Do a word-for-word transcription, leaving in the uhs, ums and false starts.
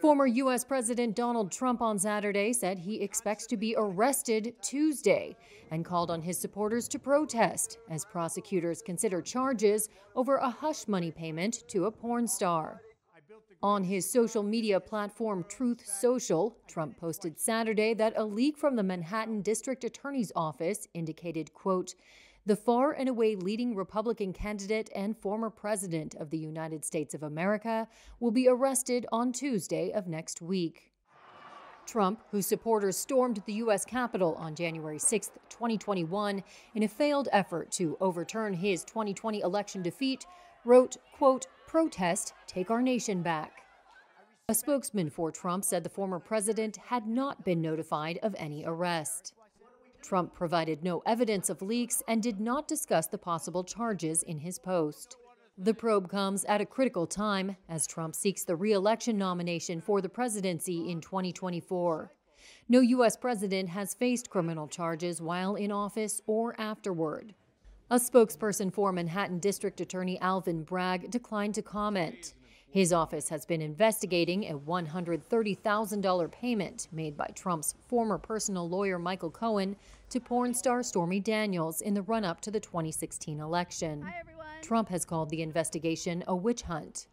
Former U S President Donald Trump on Saturday said he expects to be arrested Tuesday and called on his supporters to protest as prosecutors consider charges over a hush money payment to a porn star. On his social media platform Truth Social, Trump posted Saturday that a leak from the Manhattan District Attorney's office indicated, quote, "The far and away leading Republican candidate and former president of the United States of America will be arrested on Tuesday of next week." Trump, whose supporters stormed the U S Capitol on January sixth, twenty twenty-one, in a failed effort to overturn his twenty twenty election defeat, wrote, quote, "Protest, take our nation back." A spokesman for Trump said the former president had not been notified of any arrest. Trump provided no evidence of leaks and did not discuss the possible charges in his post. The probe comes at a critical time as Trump seeks the re-election nomination for the presidency in twenty twenty-four. No U S president has faced criminal charges while in office or afterward. A spokesperson for Manhattan District Attorney Alvin Bragg declined to comment. His office has been investigating a one hundred thirty thousand dollar payment made by Trump's former personal lawyer Michael Cohen to porn star Stormy Daniels in the run-up to the twenty sixteen election. Hi, everyone. Trump has called the investigation a witch hunt.